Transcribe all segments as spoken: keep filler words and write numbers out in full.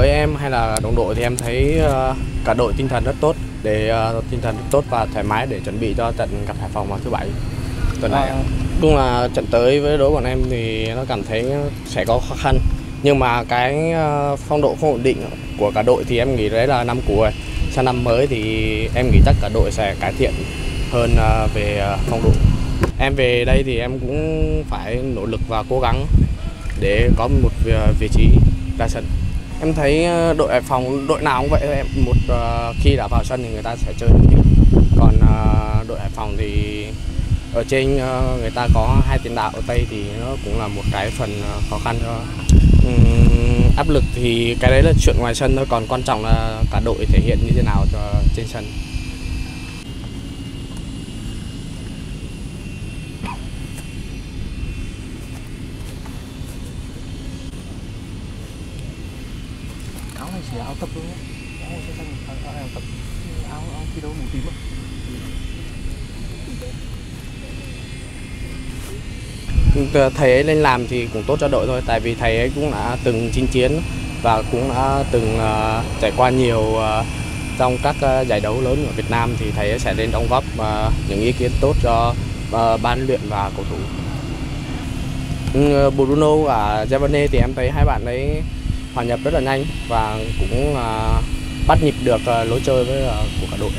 với em hay là đồng đội thì em thấy cả đội tinh thần rất tốt, để tinh thần rất tốt và thoải mái để chuẩn bị cho trận gặp Hải Phòng vào thứ bảy tuần này. Đúng là trận tới với đối bọn em thì nó cảm thấy sẽ có khó khăn, nhưng mà cái phong độ không ổn định của cả đội thì em nghĩ đấy là năm cũ rồi. Sang năm mới thì em nghĩ chắc cả đội sẽ cải thiện hơn về phong độ. Em về đây thì em cũng phải nỗ lực và cố gắng để có một vị trí ra sân. Em thấy đội Hải Phòng đội nào cũng vậy, một khi đã vào sân thì người ta sẽ chơi được nhiều. Còn đội Hải Phòng thì ở trên người ta có hai tiền đạo ở Tây thì nó cũng là một cái phần khó khăn. Áp lực thì cái đấy là chuyện ngoài sân thôi, còn quan trọng là cả đội thể hiện như thế nào trên sân. Áo này chỉ áo tập thôi nhé, áo trên sân áo này tập, áo áo thi đấu màu tím á. Thầy ấy lên làm thì cũng tốt cho đội thôi, tại vì thầy ấy cũng đã từng chinh chiến và cũng đã từng uh, trải qua nhiều uh, trong các uh, giải đấu lớn ở Việt Nam, thì thầy ấy sẽ lên đóng góp uh, những ý kiến tốt cho uh, ban luyện và cầu thủ. Uh, Bruno và Geovane thì em thấy hai bạn ấy hòa nhập rất là nhanh và cũng uh, bắt nhịp được uh, lối chơi với uh, của cả đội.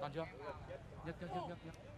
Còn chưa? Nhất nhất nhất nhất.